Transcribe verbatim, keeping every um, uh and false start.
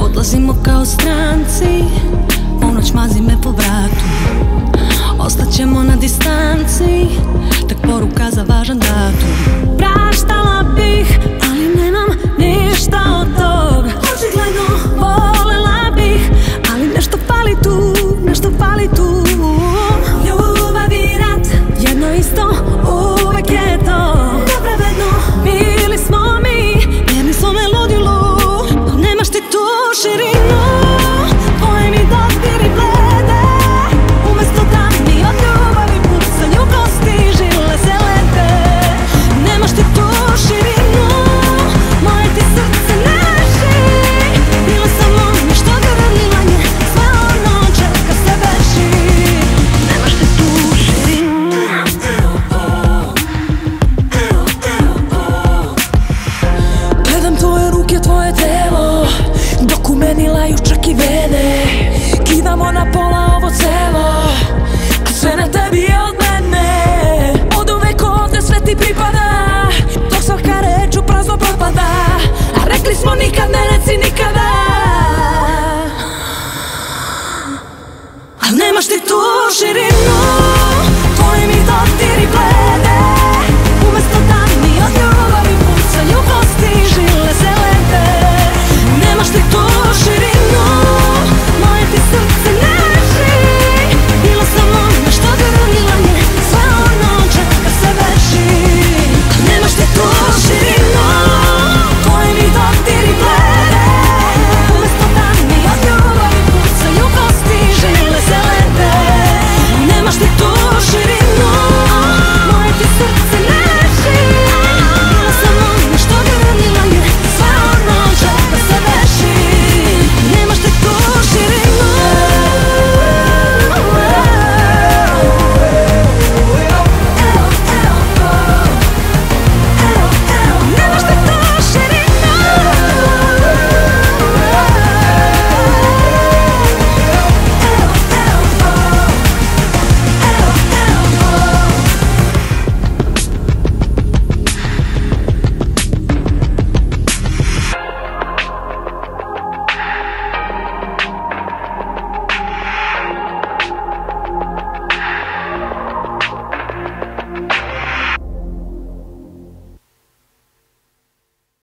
Odlazimo kao stranci, u noć mazi me po vratu. Ostaćemo na distanci, tak poruka za važan datum. Praštala bih, ali nemam ništa od tog. Očigledno volela bih, ali nešto fali tu, nešto fali tu. Ljubav i rat, jedno isto, uvek je to. Nepravedno, bili smo mi, jedni smo me ludilo. Nemaš ti tu širinu, tvoje mi dozdiri blede. Umesto da mi od ljubavi pucanju kosti žile se lete. Nemaš ti tu širinu, moje ti srce ne ži. Bilo samo nešto grlanje, sve ono čeka se veši. Nemaš ti tu širinu. Gledam tvoje ruke, tvoje telo, dok u meni laju čak i vene. Kidamo na pola ovo celo, a sve na tebi je od mene. Od uvek ovde sve ti pripada, dok svaka reč u prazno propada. A rekli smo nikad ne reci nikada, al nemaš ti tu širinu.